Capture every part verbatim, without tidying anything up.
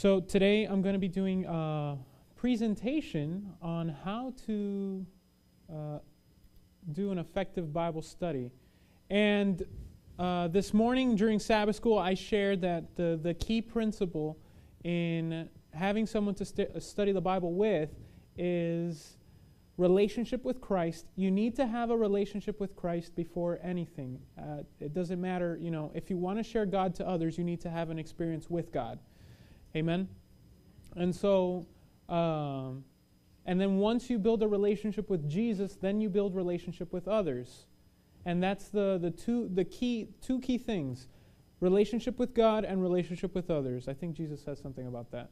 So today I'm going to be doing a presentation on how to uh, do an effective Bible study. And uh, this morning during Sabbath school, I shared that the, the key principle in having someone to st- study the Bible with is relationship with Christ. You need to have a relationship with Christ before anything. Uh, it doesn't matter, you know, if you want to share God to others, you need to have an experience with God. Amen? And so, um, and then once you build a relationship with Jesus, then you build relationship with others. And that's the, the, two, the key, two key things, relationship with God and relationship with others. I think Jesus says something about that.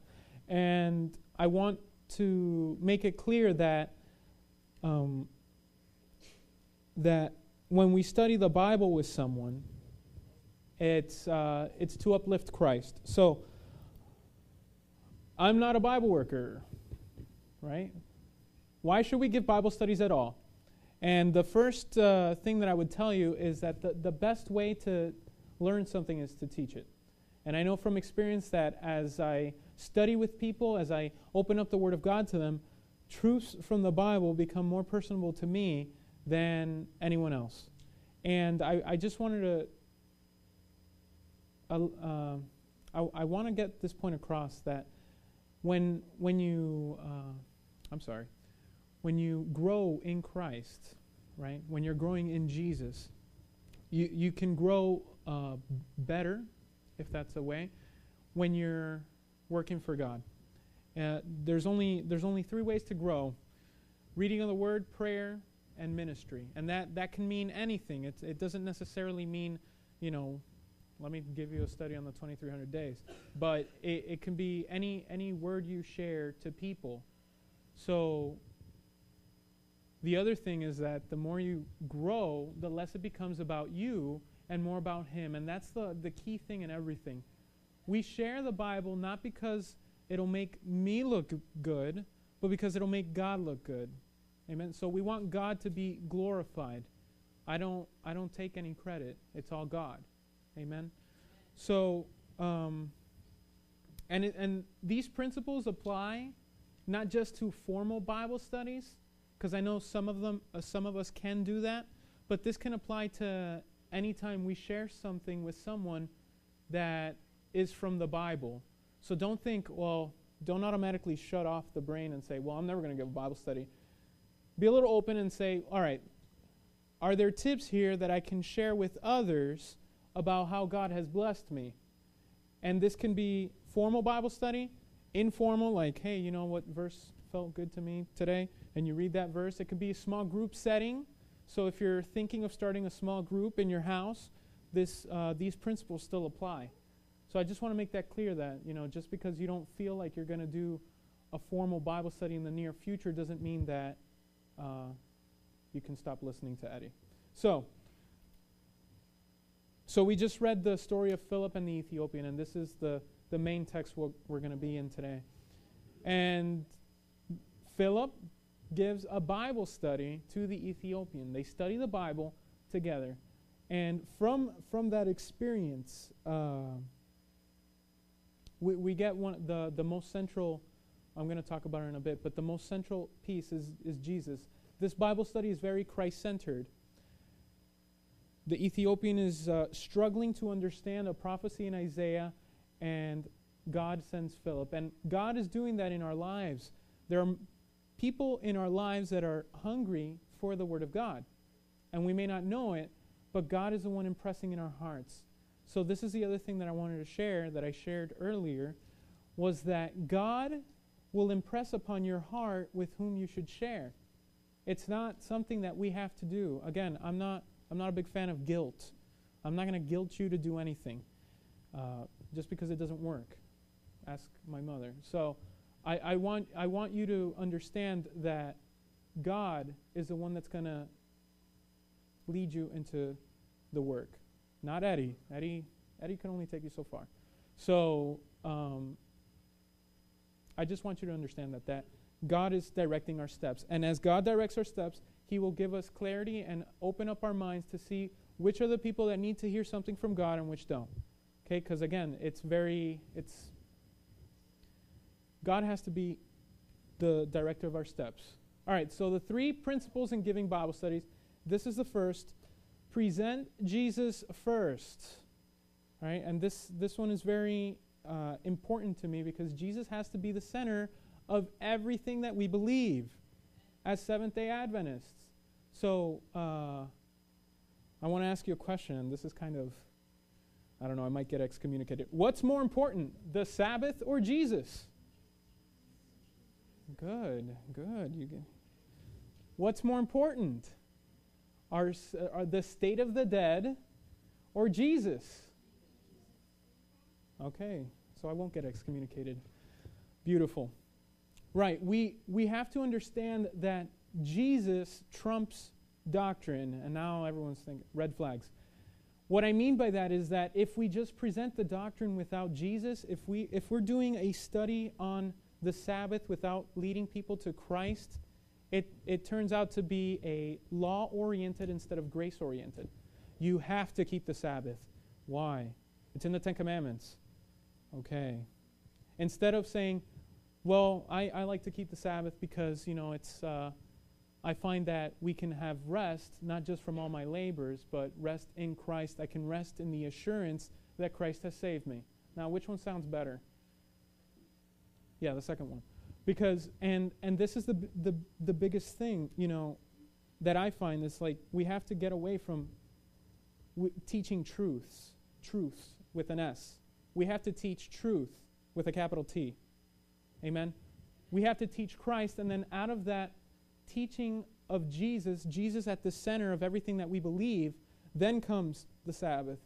And I want to make it clear that Um, that when we study the Bible with someone, it's uh, it's to uplift Christ. So I'm not a Bible worker, right? Why should we give Bible studies at all? And the first uh, thing that I would tell you is that the, the best way to learn something is to teach it. And I know from experience that as I study with people, as I open up the Word of God to them, truths from the Bible become more personable to me than anyone else. And I, I just wanted to, uh, uh, I, I want to get this point across that when, when you, uh, I'm sorry, when you grow in Christ, right, when you're growing in Jesus, you, you can grow uh, better, if that's the way, when you're working for God. Uh, there's only there's only three ways to grow: reading of the Word, prayer, and ministry. And that, that can mean anything. It's, it doesn't necessarily mean, you know, let me give you a study on the twenty-three hundred days. But it, it can be any any word you share to people. So the other thing is that the more you grow, the less it becomes about you and more about Him. And that's the, the key thing in everything. We share the Bible not because it'll make me look good, but because it'll make God look good. Amen? So we want God to be glorified. I don't, I don't take any credit. It's all God. Amen? So, um, and, it, and these principles apply not just to formal Bible studies, because I know some of them, uh, some of us can do that, but this can apply to any time we share something with someone that is from the Bible. So don't think, well, don't automatically shut off the brain and say, well, I'm never going to give a Bible study. Be a little open and say, all right, are there tips here that I can share with others about how God has blessed me? And this can be formal Bible study, informal, like, hey, you know what verse felt good to me today? And you read that verse. It could be a small group setting. So if you're thinking of starting a small group in your house, this, uh, these principles still apply. So I just want to make that clear that, you know, just because you don't feel like you're going to do a formal Bible study in the near future doesn't mean that uh, you can stop listening to Eddie. So, so we just read the story of Philip and the Ethiopian, and this is the, the main text we'll, we're going to be in today. And Philip gives a Bible study to the Ethiopian. They study the Bible together. And from, from that experience, uh, We, we get one the, the most central, I'm going to talk about it in a bit, but the most central piece is, is Jesus. This Bible study is very Christ-centered. The Ethiopian is uh, struggling to understand a prophecy in Isaiah, and God sends Philip. And God is doing that in our lives. There are m- people in our lives that are hungry for the Word of God. And we may not know it, but God is the one impressing in our hearts. So this is the other thing that I wanted to share that I shared earlier, was that God will impress upon your heart with whom you should share. It's not something that we have to do. Again, I'm not I'm not a big fan of guilt. I'm not going to guilt you to do anything uh, just because it doesn't work. Ask my mother. So I, I want I want you to understand that God is the one that's going to lead you into the work. Not Eddie. Eddie Eddie can only take you so far. So um, I just want you to understand that, that God is directing our steps. And as God directs our steps, He will give us clarity and open up our minds to see which are the people that need to hear something from God and which don't. Okay? Because, again, it's very, it's God has to be the director of our steps. All right, so the three principles in giving Bible studies. This is the first. Present Jesus first. All right, and this, this one is very uh, important to me because Jesus has to be the center of everything that we believe as Seventh-day Adventists. So uh, I want to ask you a question. This is kind of, I don't know, I might get excommunicated. What's more important, the Sabbath or Jesus? Good, good. You get. What's more important, are uh, the state of the dead or Jesus? Okay, so I won't get excommunicated. Beautiful. Right, we, we have to understand that Jesus trumps doctrine, and now everyone's thinking, red flags. What I mean by that is that if we just present the doctrine without Jesus, if, we, if we're doing a study on the Sabbath without leading people to Christ, it, it turns out to be a law-oriented instead of grace-oriented. You have to keep the Sabbath. Why? It's in the Ten Commandments. Okay. Instead of saying, well, I, I like to keep the Sabbath because, you know, it's, uh, I find that we can have rest, not just from all my labors, but rest in Christ. I can rest in the assurance that Christ has saved me. Now, which one sounds better? Yeah, the second one. Because, and, and this is the, b the, the biggest thing, you know, that I find is like we have to get away from w teaching truths, truths with an S. We have to teach truth with a capital T. Amen? We have to teach Christ, and then out of that teaching of Jesus, Jesus at the center of everything that we believe, then comes the Sabbath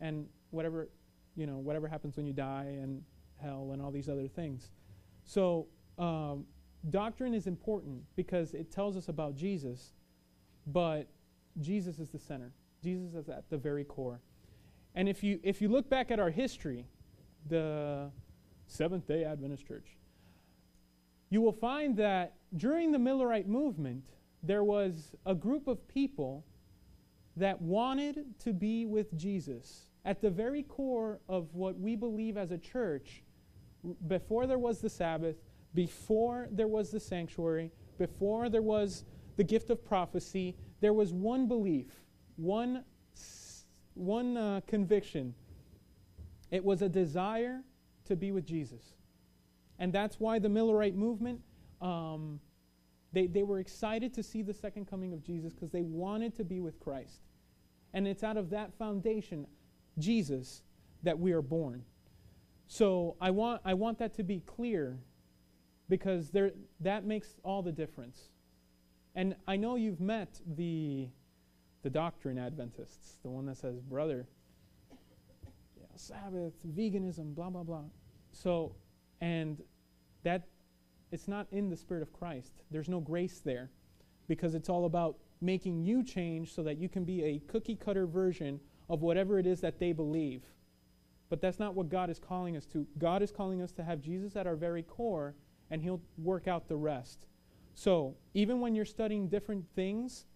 and whatever, you know, whatever happens when you die and hell and all these other things. So um, doctrine is important because it tells us about Jesus, but Jesus is the center. Jesus is at the very core. And if you, if you look back at our history, the Seventh-day Adventist Church, you will find that during the Millerite movement, there was a group of people that wanted to be with Jesus. At the very core of what we believe as a church, before there was the Sabbath, before there was the sanctuary, before there was the gift of prophecy, there was one belief, one, one uh, conviction. It was a desire to be with Jesus. And that's why the Millerite movement, um, they, they were excited to see the second coming of Jesus because they wanted to be with Christ. And it's out of that foundation, Jesus, that we are born. So I want, I want that to be clear because there, that makes all the difference. And I know you've met the, the Doctrine Adventists, the one that says, brother, yeah, Sabbath, veganism, blah, blah, blah. So, and that, it's not in the Spirit of Christ. There's no grace there because it's all about making you change so that you can be a cookie-cutter version of whatever it is that they believe. But that's not what God is calling us to. God is calling us to have Jesus at our very core, and He'll work out the rest. So even when you're studying different things,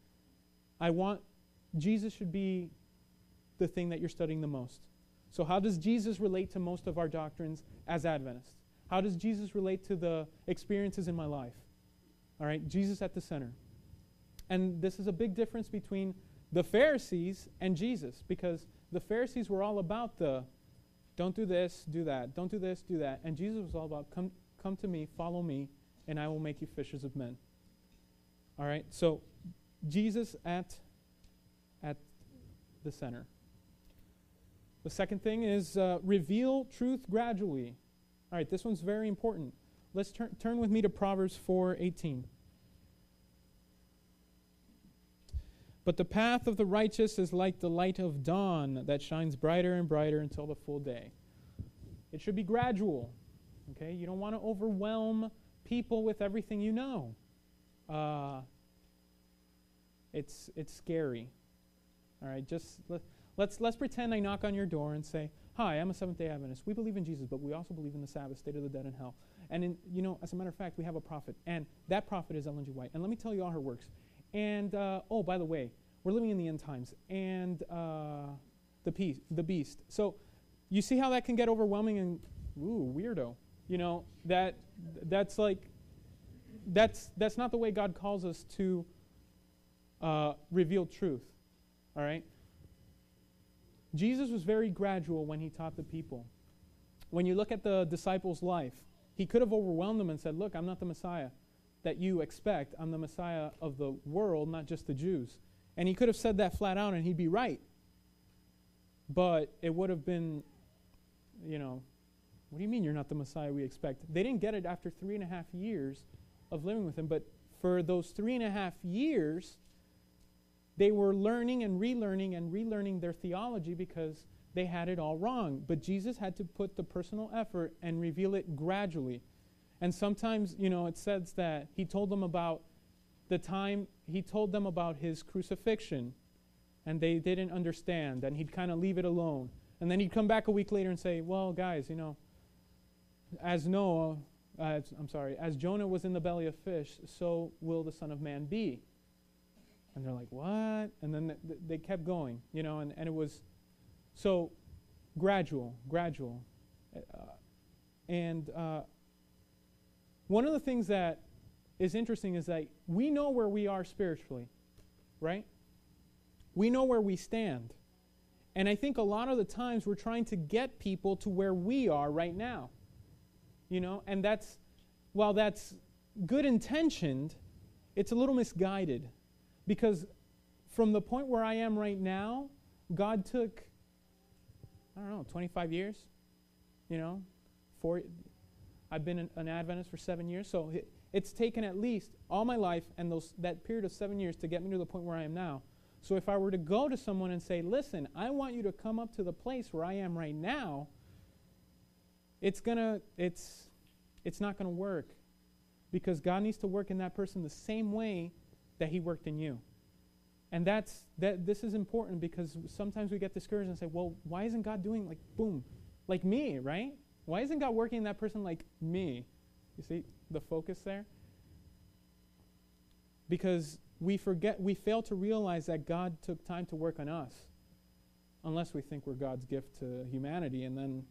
I want, Jesus should be the thing that you're studying the most. So how does Jesus relate to most of our doctrines as Adventists? How does Jesus relate to the experiences in my life? All right, Jesus at the center. And this is a big difference between the Pharisees and Jesus, because the Pharisees were all about the don't do this, do that, don't do this, do that. And Jesus was all about come, come to me, follow me, and I will make you fishers of men. All right, so Jesus at, at the center. The second thing is uh, reveal truth gradually. All right, this one's very important. Let's turn, turn with me to Proverbs four eighteen. But the path of the righteous is like the light of dawn that shines brighter and brighter until the full day. It should be gradual. Okay? You don't want to overwhelm people with everything you know. Uh, it's, it's scary. All right, just let, let's, let's pretend I knock on your door and say, hi, I'm a Seventh-day Adventist. We believe in Jesus, but we also believe in the Sabbath, state of the dead, and hell. And, in, you know, as a matter of fact, we have a prophet, and that prophet is Ellen G. White. And let me tell you all her works. And, uh, oh, by the way, we're living in the end times. And uh, the, peace, the beast. So you see how that can get overwhelming and, ooh, weirdo. You know, that that's like, that's, that's not the way God calls us to uh, reveal truth, all right? Jesus was very gradual when he taught the people. When you look at the disciples' life, he could have overwhelmed them and said, look, I'm not the Messiah that you expect. I'm the Messiah of the world, not just the Jews. And he could have said that flat out and he'd be right. But it would have been, you know, what do you mean you're not the Messiah we expect? They didn't get it after three and a half years of living with him. But for those three and a half years, they were learning and relearning and relearning their theology because they had it all wrong. But Jesus had to put the personal effort and reveal it gradually. And sometimes, you know, it says that he told them about the time, he told them about his crucifixion, and they didn't understand, and he'd kind of leave it alone. And then he'd come back a week later and say, well, guys, you know, as Noah, uh, as, I'm sorry, as Jonah was in the belly of fish, so will the Son of Man be. And they're like, what? And then th th they kept going, you know, and, and it was so gradual, gradual. Uh, and uh, one of the things that is interesting is that we know where we are spiritually, right? We know where we stand. And I think a lot of the times we're trying to get people to where we are right now. You know, and that's, while that's good intentioned, it's a little misguided. Because from the point where I am right now, God took, I don't know, twenty-five years, you know, four, I've been an, an Adventist for seven years, so it, it's taken at least all my life and those, that period of seven years to get me to the point where I am now. So if I were to go to someone and say, listen, I want you to come up to the place where I am right now, it's gonna, it's, it's not gonna work, because God needs to work in that person the same way that He worked in you. And that's that. This is important, because sometimes we get discouraged and say, well, why isn't God doing like boom, like me, right? Why isn't God working in that person like me? You see the focus there? Because we forget, we fail to realize that God took time to work on us, unless we think we're God's gift to humanity, and then,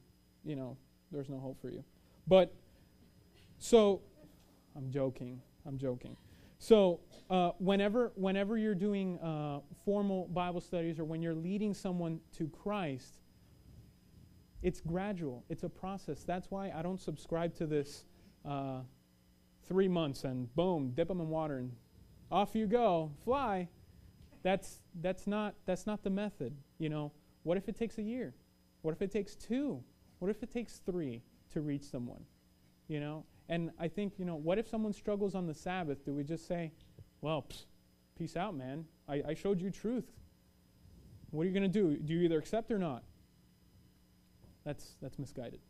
you know, there's no hope for you. But, so, I'm joking, I'm joking. So, uh, whenever, whenever you're doing uh, formal Bible studies, or when you're leading someone to Christ, it's gradual, it's a process. That's why I don't subscribe to this uh, three months and boom, dip them in water and off you go, fly. That's, that's, not, that's not the method, you know. What if it takes a year? What if it takes two? What if it takes three to reach someone, you know? And I think, you know, what if someone struggles on the Sabbath? Do we just say, well, psst, peace out, man. I, I showed you truth. What are you going to do? Do you either accept or not? That's, that's misguided.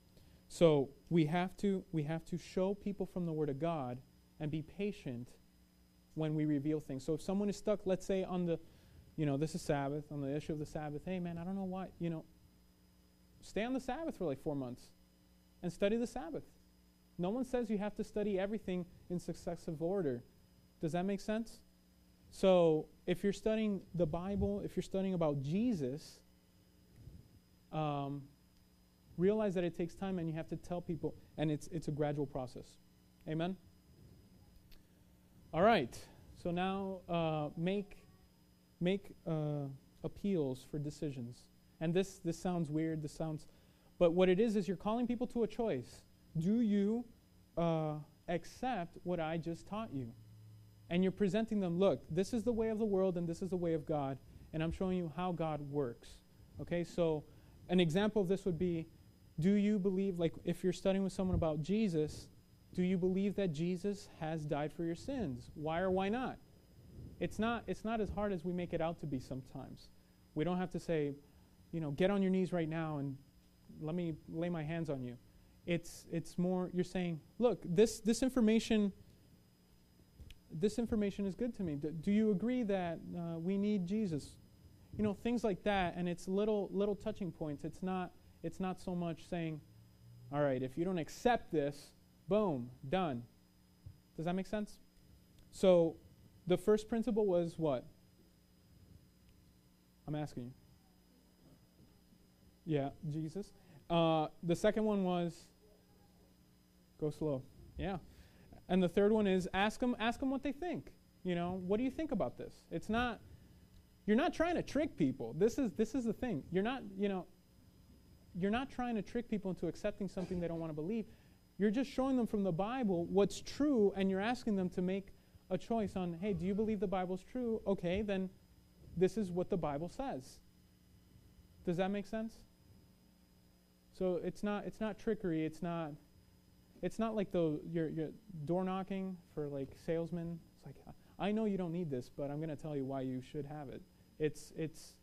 So we have to, we have to show people from the Word of God and be patient when we reveal things. So if someone is stuck, let's say, on the, you know, this is Sabbath, on the issue of the Sabbath, hey, man, I don't know why, you know, stay on the Sabbath for like four months and study the Sabbath. No one says you have to study everything in successive order. Does that make sense? So if you're studying the Bible, if you're studying about Jesus, um, realize that it takes time, and you have to tell people, and it's, it's a gradual process. Amen? All right. So now uh, make, make uh, appeals for decisions. And this, this sounds weird, this sounds, but what it is is you're calling people to a choice. Do you uh, accept what I just taught you? And you're presenting them, look, this is the way of the world and this is the way of God, and I'm showing you how God works. Okay, so an example of this would be, do you believe, like if you're studying with someone about Jesus, do you believe that Jesus has died for your sins? Why or why not? It's not, it's not as hard as we make it out to be sometimes. We don't have to say, you know, get on your knees right now and let me lay my hands on you. It's, it's more, you're saying, look, this, this information, this information is good to me. D- do you agree that uh, we need Jesus? You know, things like that, and it's little, little touching points. It's not, it's not so much saying, all right, if you don't accept this, boom, done. Does that make sense? So the first principle was what? I'm asking you. Yeah, Jesus. Uh, the second one was Go slow. Yeah. And the third one is ask them, ask them what they think. You know, what do you think about this? It's not, you're not trying to trick people. This is, this is the thing. You're not, you know, you're not trying to trick people into accepting something they don't want to believe. You're just showing them from the Bible what's true, and you're asking them to make a choice on, hey, do you believe the Bible's true? Okay, then this is what the Bible says. Does that make sense? So it's not, it's not trickery. It's not, it's not like the your, your door knocking for like salesmen. It's like, I know you don't need this, but I'm going to tell you why you should have it. It's, it's,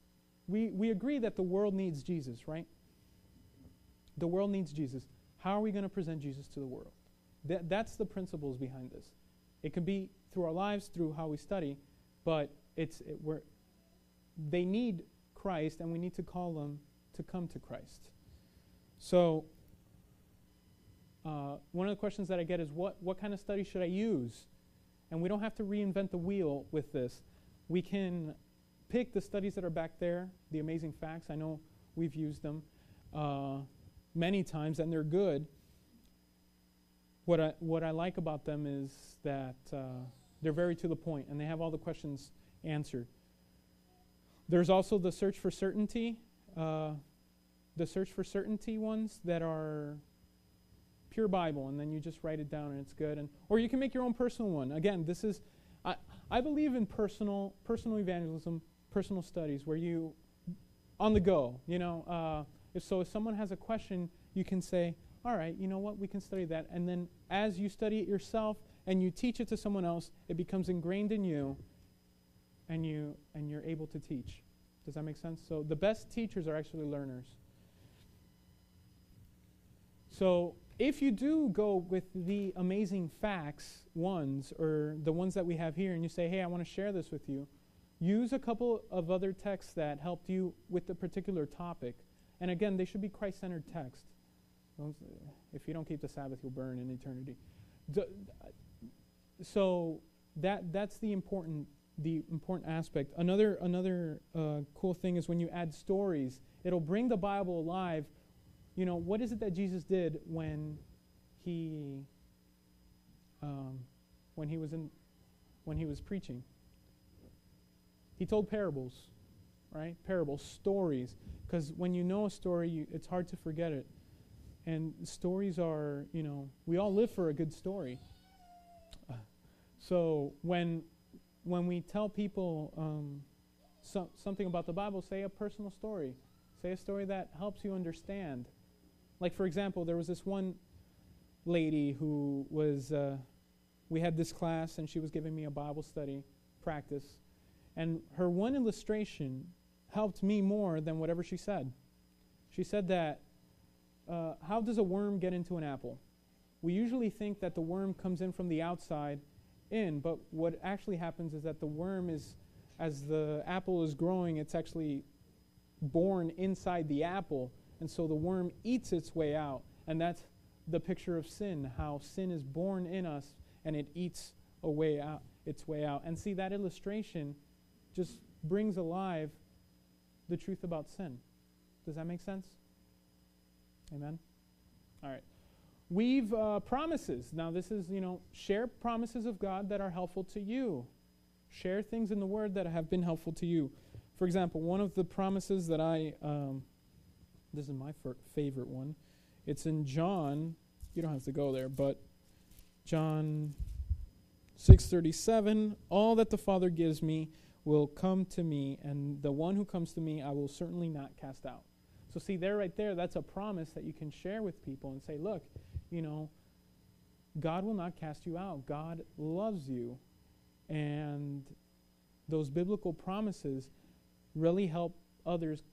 we, we agree that the world needs Jesus, right? The world needs Jesus. How are we going to present Jesus to the world? Th- that's the principles behind this. It can be through our lives, through how we study, but it's it, we're, they need Christ, and we need to call them to come to Christ. So uh, one of the questions that I get is, what, what kind of study should I use? And we don't have to reinvent the wheel with this. We can pick the studies that are back there, the Amazing Facts. I know we've used them. Uh, many times, and they're good. What I, what I like about them is that uh, they're very to the point, and they have all the questions answered. There's also the Search for Certainty, uh, the Search for Certainty ones that are pure Bible, and then you just write it down, and it's good. And or you can make your own personal one. Again, this is, I, I believe in personal, personal evangelism, personal studies, where you, on the go, you know, uh, so if someone has a question, you can say, all right, you know what, we can study that. And then as you study it yourself and you teach it to someone else, it becomes ingrained in you, and, you, and you're able to teach. Does that make sense? So the best teachers are actually learners. So if you do go with the Amazing Facts ones, or the ones that we have here, and you say, hey, I want to share this with you, use a couple of other texts that helped you with the particular topic. And again, they should be Christ-centered texts. If you don't keep the Sabbath, you'll burn in eternity. D- so that that's the important the important aspect. Another another uh, cool thing is when you add stories, it'll bring the Bible alive. You know, what is it that Jesus did when he um, when he was in when he was preaching? He told parables, right? Parables, stories. Because when you know a story, you, it's hard to forget it. And stories are, you know, we all live for a good story. Uh, so when when we tell people um, so, something about the Bible, say a personal story. Say a story that helps you understand. Like, for example, there was this one lady who was, uh, we had this class, and she was giving me a Bible study practice. And her one illustration helped me more than whatever she said. She said that, uh, how does a worm get into an apple? We usually think that the worm comes in from the outside in, but what actually happens is that the worm is, as the apple is growing, it's actually born inside the apple, and so the worm eats its way out, and that's the picture of sin, how sin is born in us, and it eats a way out, its way out. And see, that illustration just brings alive the truth about sin. Does that make sense? Amen? All right. We've uh, promises. Now this is, you know, share promises of God that are helpful to you. Share things in the Word that have been helpful to you. For example, one of the promises that I, um, this is my f- favorite one. It's in John. You don't have to go there, but John six thirty-seven, all that the Father gives me will come to me, and the one who comes to me I will certainly not cast out. So see, there right there, that's a promise that you can share with people and say, look, you know, God will not cast you out. God loves you. And those biblical promises really help others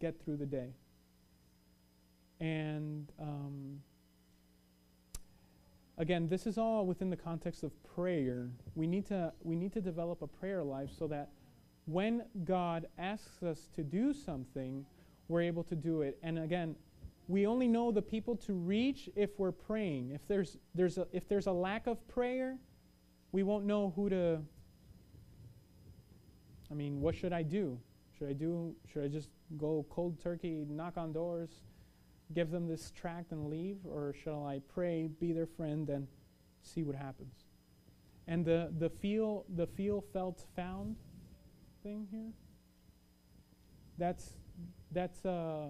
get through the day. And um, again, this is all within the context of prayer. We need to we need to develop a prayer life so that when God asks us to do something, we're able to do it. And again, we only know the people to reach if we're praying. If there's there's a, if there's a lack of prayer, we won't know who to. I mean, what should I do? Should I do? Should I just go cold turkey, knock on doors? give them this tract and leave, or shall I pray, be their friend, and see what happens? And the, the feel, the feel, felt, found thing here, that's, that's uh,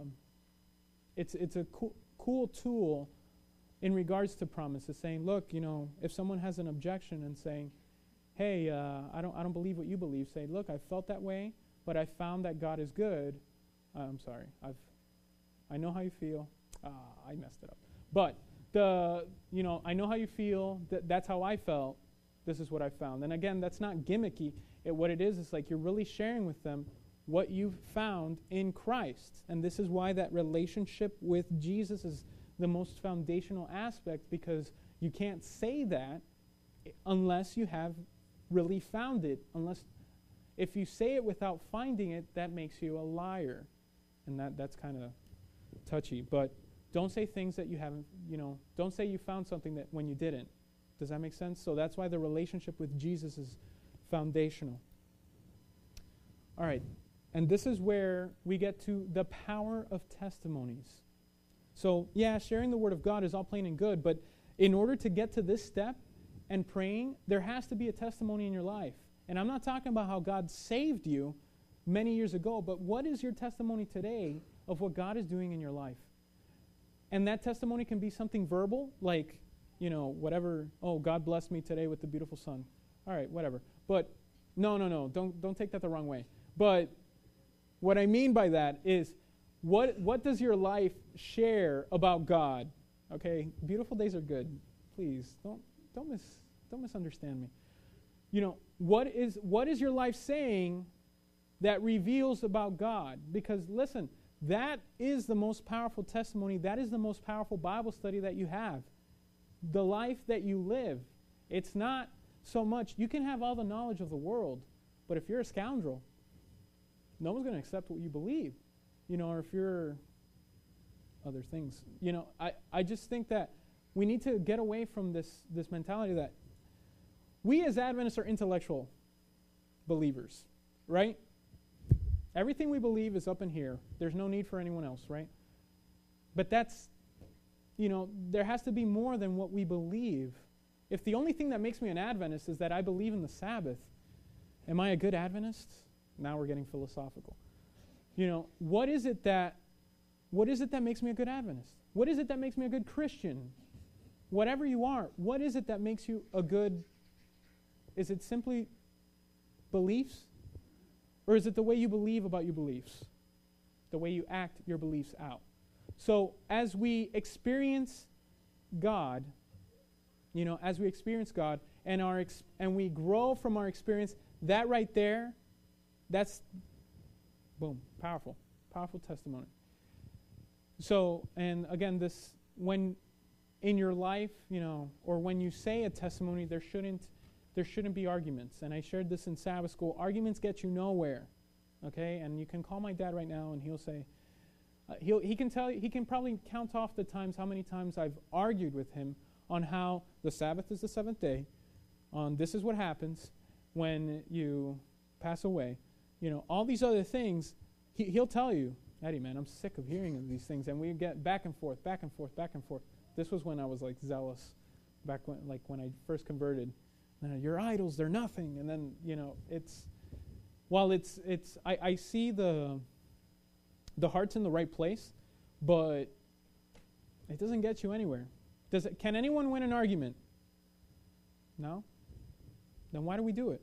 it's, it's a cool, cool tool in regards to promises, saying, look, you know, if someone has an objection and saying, hey, uh, I don't, I don't believe what you believe, say, look, I felt that way, but I found that God is good. Uh, I'm sorry, I've, I know how you feel. Ah, I messed it up. But the, you know, I know how you feel. Th- that's how I felt. This is what I found. And again, that's not gimmicky. It, what it is is like you're really sharing with them what you've found in Christ. And this is why that relationship with Jesus is the most foundational aspect, because you can't say that unless you have really found it. Unless, if you say it without finding it, that makes you a liar. And that, that's kind of touchy. But don't say things that you haven't, you know, don't say you found something that when you didn't. Does that make sense? So that's why the relationship with Jesus is foundational. All right. And this is where we get to the power of testimonies. So, yeah, sharing the Word of God is all plain and good, but in order to get to this step and praying, there has to be a testimony in your life. And I'm not talking about how God saved you many years ago, but what is your testimony today of what God is doing in your life? And that testimony can be something verbal, like, you know, whatever, oh, God blessed me today with the beautiful sun. All right, whatever. But no, no, no, don't don't take that the wrong way. But what I mean by that is, what what does your life share about God? Okay, beautiful days are good. Please, don't don't mis don't misunderstand me. You know, what is what is your life saying that reveals about God? Because listen, that is the most powerful testimony. That is the most powerful Bible study that you have. The life that you live. It's not so much, you can have all the knowledge of the world, but if you're a scoundrel, no one's going to accept what you believe, you know, or if you're other things. You know, I, I just think that we need to get away from this, this mentality that we as Adventists are intellectual believers, right? Everything we believe is up in here. There's no need for anyone else, right? But that's, you know, there has to be more than what we believe. If the only thing that makes me an Adventist is that I believe in the Sabbath, am I a good Adventist? Now we're getting philosophical. You know, what is it that, what is it that makes me a good Adventist? What is it that makes me a good Christian? Whatever you are, what is it that makes you a good, is it simply beliefs? Or is it the way you believe about your beliefs? The way you act your beliefs out? So as we experience God, you know, as we experience God and our ex- and we grow from our experience, that right there, that's, boom, powerful, powerful testimony. So, and again, this, when in your life, you know, or when you say a testimony, there shouldn't, there shouldn't be arguments. And I shared this in Sabbath school. Arguments get you nowhere, okay? And you can call my dad right now, and he'll say, Uh, he'll, he can tell you, he can probably count off the times, how many times I've argued with him on how the Sabbath is the seventh day, on this is what happens when you pass away. You know, all these other things, he, he'll tell you, Eddie, man, I'm sick of hearing of these things. And we get back and forth, back and forth, back and forth. This was when I was like zealous, back when, like when I first converted. Uh, your idols, they're nothing. And then, you know, it's, while it's, it's, I, I see the... The heart's in the right place, but it doesn't get you anywhere. Does it, can anyone win an argument? No? Then why do we do it?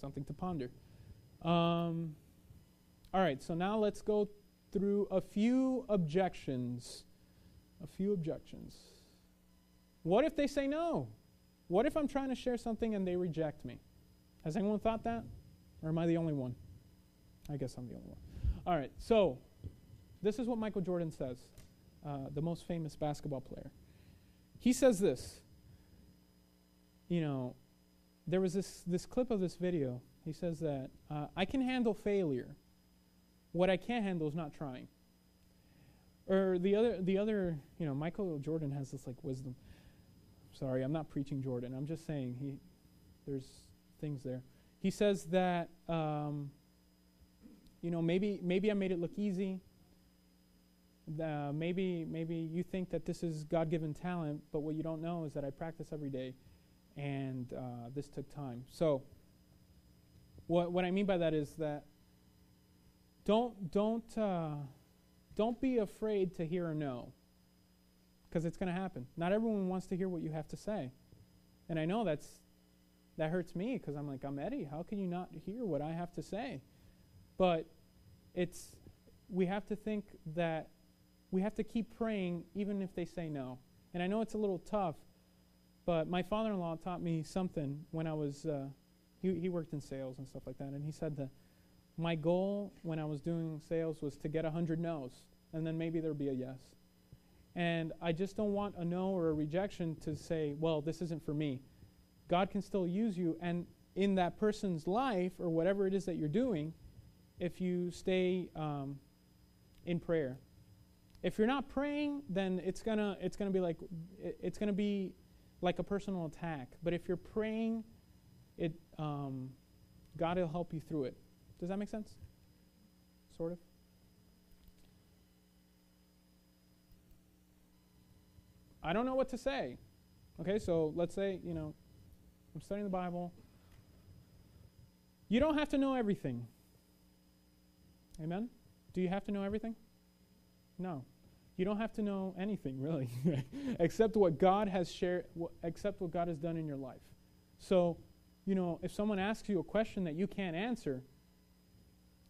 Something to ponder. Um, all right, so now let's go through a few objections. A few objections. What if they say no? What if I'm trying to share something and they reject me? Has anyone thought that? Or am I the only one? I guess I'm the only one. All right, so this is what Michael Jordan says, uh, the most famous basketball player. He says this. You know, there was this, this clip of this video. He says that, uh, I can handle failure. What I can't handle is not trying. Or the other, the other, you know, Michael Jordan has this, like, wisdom. Sorry, I'm not preaching Jordan. I'm just saying he, there's things there. He says that... Um, You know, maybe maybe I made it look easy. Uh, maybe, maybe you think that this is God-given talent, but what you don't know is that I practice every day, and uh, this took time. So what, what I mean by that is that don't, don't, uh, don't be afraid to hear a no, because it's going to happen. Not everyone wants to hear what you have to say. And I know that's, that hurts me, because I'm like, I'm Eddie. How can you not hear what I have to say? But it's, we have to think that we have to keep praying even if they say no. And I know it's a little tough, but my father-in-law taught me something when I was, uh, he, he worked in sales and stuff like that, and he said that my goal when I was doing sales was to get a hundred no's, and then maybe there'd be a yes. And I just don't want a no or a rejection to say, well, this isn't for me. God can still use you, and in that person's life or whatever it is that you're doing, if you stay um, in prayer. If you're not praying, then it's gonna it's gonna be like it's gonna be like a personal attack. But if you're praying, it um, God will help you through it. Does that make sense? Sort of. I don't know what to say. Okay, so let's say you know I'm studying the Bible. You don't have to know everything. Amen? Do you have to know everything? No. You don't have to know anything, really, except what God has shared, wh- except what God has done in your life. So, you know, if someone asks you a question that you can't answer,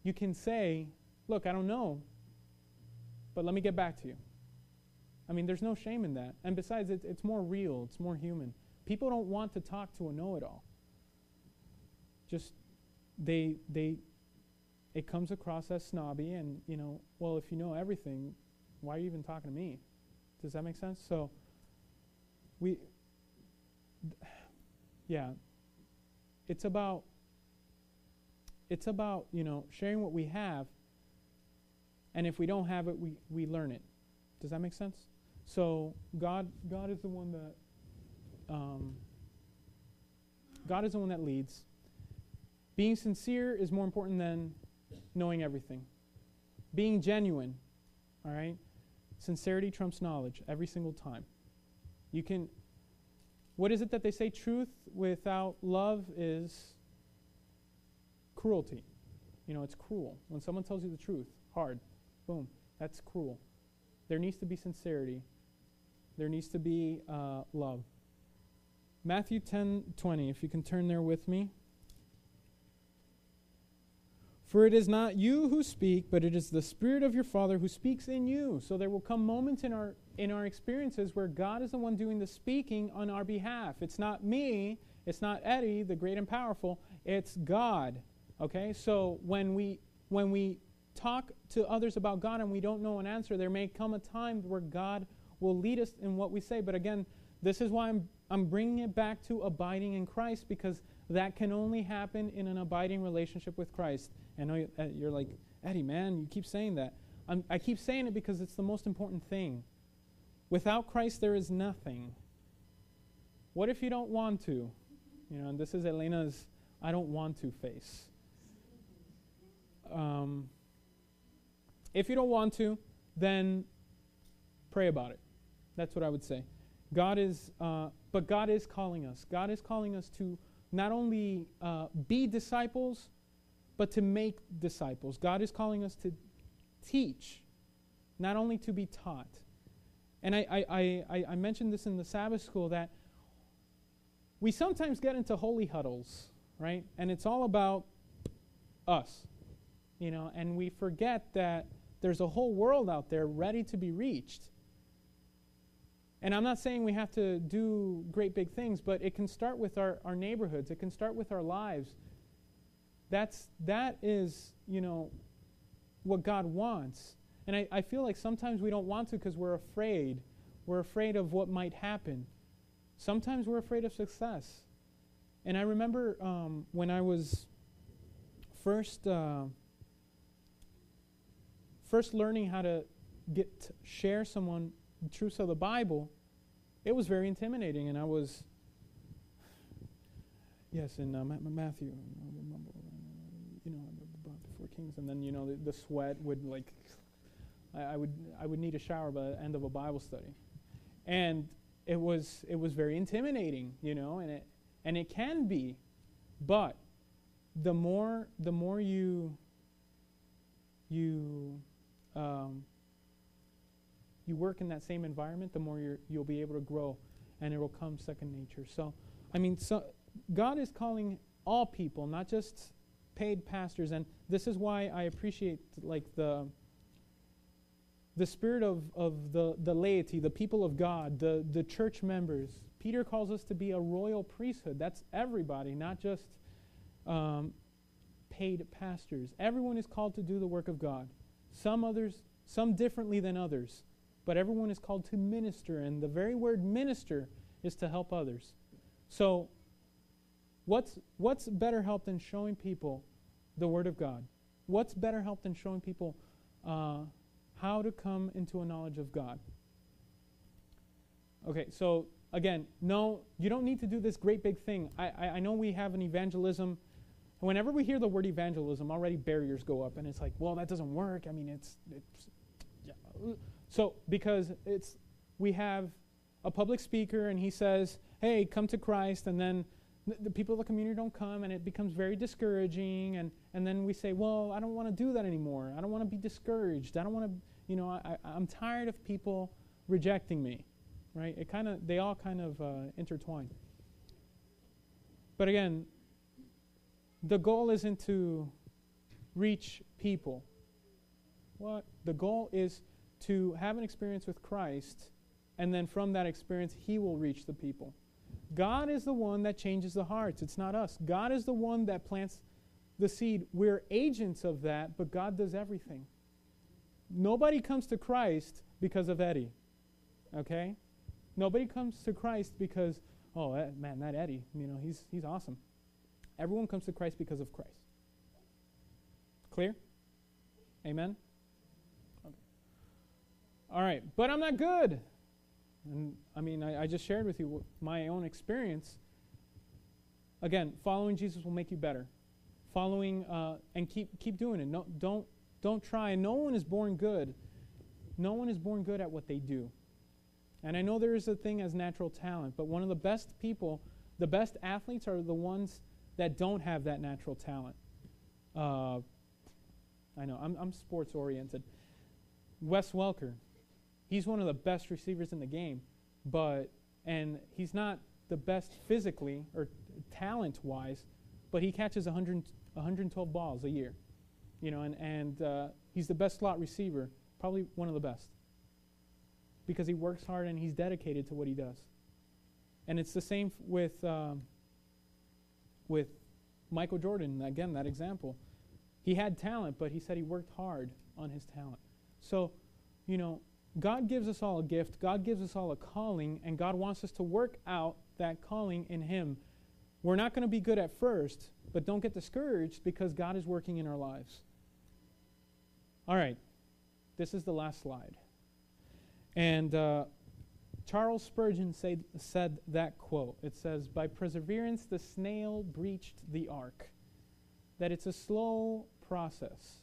you can say, look, I don't know, but let me get back to you. I mean, there's no shame in that. And besides, it, it's more real. It's more human. People don't want to talk to a know-it-all. Just, they, they, it comes across as snobby and, you know, well, if you know everything, why are you even talking to me? Does that make sense? So we, th- yeah, it's about, it's about, you know, sharing what we have. And if we don't have it, we, we learn it. Does that make sense? So God, God is the one that, um, God is the one that leads. Being sincere is more important than knowing everything. Being genuine, all right? Sincerity trumps knowledge every single time. You can, what is it that they say truth without love is cruelty. You know, it's cruel. When someone tells you the truth, hard, boom, that's cruel. There needs to be sincerity. There needs to be uh, love. Matthew ten twenty, if you can turn there with me. For it is not you who speak, but it is the Spirit of your Father who speaks in you. So there will come moments in our in our experiences where God is the one doing the speaking on our behalf. It's not me. It's not Eddie, the great and powerful. It's God. Okay? So when we when we talk to others about God and we don't know an answer, there may come a time where God will lead us in what we say. But again, this is why I'm I'm bringing it back to abiding in Christ, because that can only happen in an abiding relationship with Christ. I know you, uh, you're like, Eddie, man, you keep saying that. I'm, I keep saying it because it's the most important thing. Without Christ, there is nothing. What if you don't want to? You know, and this is Elena's I don't want to face. Um, if you don't want to, then pray about it. That's what I would say. God is, uh, but God is calling us. God is calling us to not only uh, be disciples, but to make disciples. God is calling us to teach, not only to be taught. And I, I, I, I mentioned this in the Sabbath school, that we sometimes get into holy huddles, right? And it's all about us, you know, and we forget that there's a whole world out there ready to be reached. And I'm not saying we have to do great big things, but it can start with our, our neighborhoods. It can start with our lives. That's, that is, you know, what God wants. And I, I feel like sometimes we don't want to because we're afraid. We're afraid of what might happen. Sometimes we're afraid of success. And I remember um, when I was first, uh, first learning how to get to share someone the truths of the Bible, it was very intimidating. And I was, yes, in uh, Ma- Matthew, you know, before Kings, and then, you know, the, the sweat would, like, I, I would I would need a shower by the end of a Bible study, and it was it was very intimidating, you know, and it and it can be, but the more the more you you um, you work in that same environment, the more you're, you'll be able to grow, and it will come second nature. So, I mean, so God is calling all people, not just paid pastors, and this is why I appreciate like the the spirit of, of the, the laity, the people of God, the, the church members. Peter calls us to be a royal priesthood. That's everybody, not just um, paid pastors. Everyone is called to do the work of God. Some others, some differently than others, but everyone is called to minister, and the very word minister is to help others. So what's, what's better help than showing people the Word of God? What's better help than showing people uh, how to come into a knowledge of God? Okay, so again, no, you don't need to do this great big thing. I, I, I know we have an evangelism. Whenever we hear the word evangelism, already barriers go up, and it's like, well, that doesn't work. I mean, it's, it's yeah. So because it's we have a public speaker, and he says, hey, come to Christ, and then th the people of the community don't come, and it becomes very discouraging, and, and then we say, well, I don't want to do that anymore. I don't want to be discouraged. I don't want to, you know, I, I, I'm tired of people rejecting me, right? It kind of, they all kind of uh, intertwine. But again, the goal isn't to reach people. What? The goal is to have an experience with Christ, and then from that experience, He will reach the people. God is the one that changes the hearts. It's not us. God is the one that plants the seed. We're agents of that, but God does everything. Nobody comes to Christ because of Eddie, okay? Nobody comes to Christ because, oh, that, man, that Eddie, you know, he's, he's awesome. Everyone comes to Christ because of Christ. Clear? Amen? Okay. All right, but I'm not good. And I mean, I, I just shared with you my own experience. Again, following Jesus will make you better. Following uh, and keep keep doing it. No, don't don't try. No one is born good. No one is born good at what they do. And I know there is a thing as natural talent, but one of the best people, the best athletes, are the ones that don't have that natural talent. Uh, I know I'm I'm sports oriented. Wes Welker. He's one of the best receivers in the game, but and he's not the best physically or talent-wise, but he catches one hundred, one hundred twelve balls a year, you know, and and uh, he's the best slot receiver, probably one of the best, because he works hard and he's dedicated to what he does. And it's the same f with um, with Michael Jordan. Again, that example, he had talent, but he said he worked hard on his talent. So, you know, God gives us all a gift, God gives us all a calling, and God wants us to work out that calling in Him. We're not going to be good at first, but don't get discouraged because God is working in our lives. All right, this is the last slide. And uh, Charles Spurgeon said, said that quote. It says, by perseverance the snail breached the ark. That it's a slow process.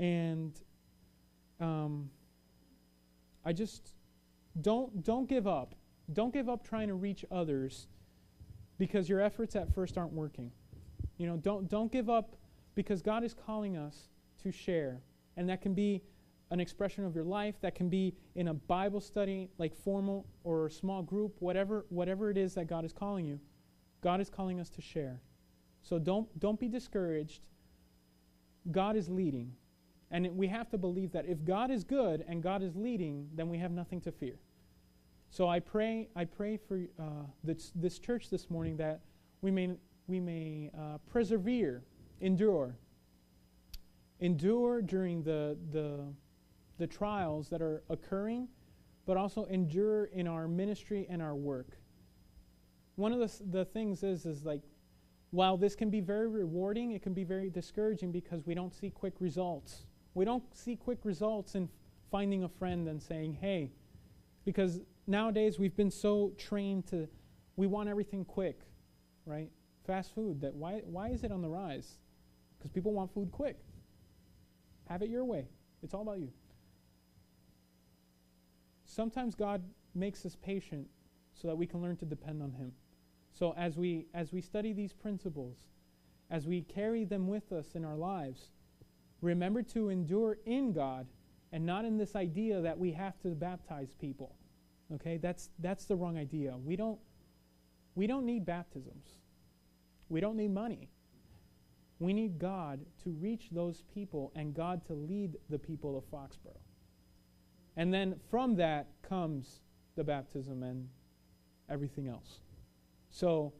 And um, I just don't don't give up. Don't give up trying to reach others because your efforts at first aren't working. You know, don't don't give up because God is calling us to share. And that can be an expression of your life, that can be in a Bible study, like formal or a small group, whatever whatever it is that God is calling you. God is calling us to share. So don't don't be discouraged. God is leading. And it, we have to believe that if God is good and God is leading, then we have nothing to fear. So I pray, I pray for uh, this, this church this morning that we may, we may uh, persevere, endure, endure during the, the, the trials that are occurring, but also endure in our ministry and our work. One of the, the things is, is like, while this can be very rewarding, it can be very discouraging because we don't see quick results. We don't see quick results in finding a friend and saying, hey, because nowadays we've been so trained to, we want everything quick, right? Fast food, that why, why is it on the rise? Because people want food quick. Have it your way. It's all about you. sometimes God makes us patient so that we can learn to depend on him. So as we, as we study these principles, as we carry them with us in our lives, remember to endure in God and not in this idea that we have to baptize people. Okay, that's, that's the wrong idea. We don't, we don't need baptisms. We don't need money. We need God to reach those people and God to lead the people of Foxborough. And then from that comes the baptism and everything else. So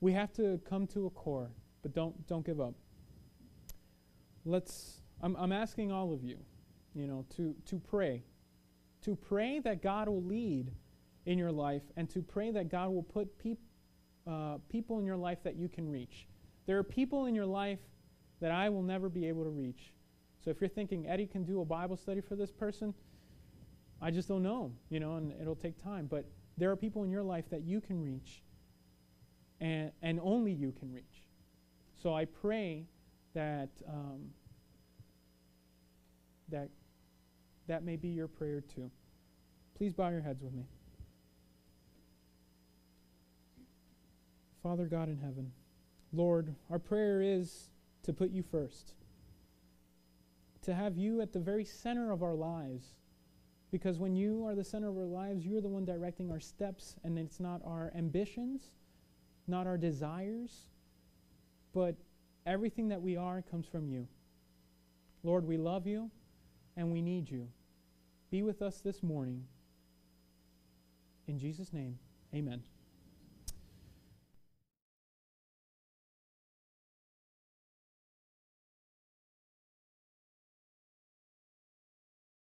we have to come to a core, but don't don't give up. Let's I'm I'm asking all of you, you know, to to pray. To pray that God will lead in your life and to pray that God will put peop, uh, people in your life that you can reach. There are people in your life that I will never be able to reach. So if you're thinking, Eddie can do a Bible study for this person, I just don't know, you know, and it'll take time. But there are people in your life that you can reach and, and only you can reach. So I pray that, um, that that may be your prayer too. Please bow your heads with me. Father God in heaven, Lord, our prayer is to put you first, to have you at the very center of our lives. Because when you are the center of our lives, you're the one directing our steps, and it's not our ambitions, not our desires, but everything that we are comes from you. Lord, we love you, and we need you. Be with us this morning. In Jesus' name, amen.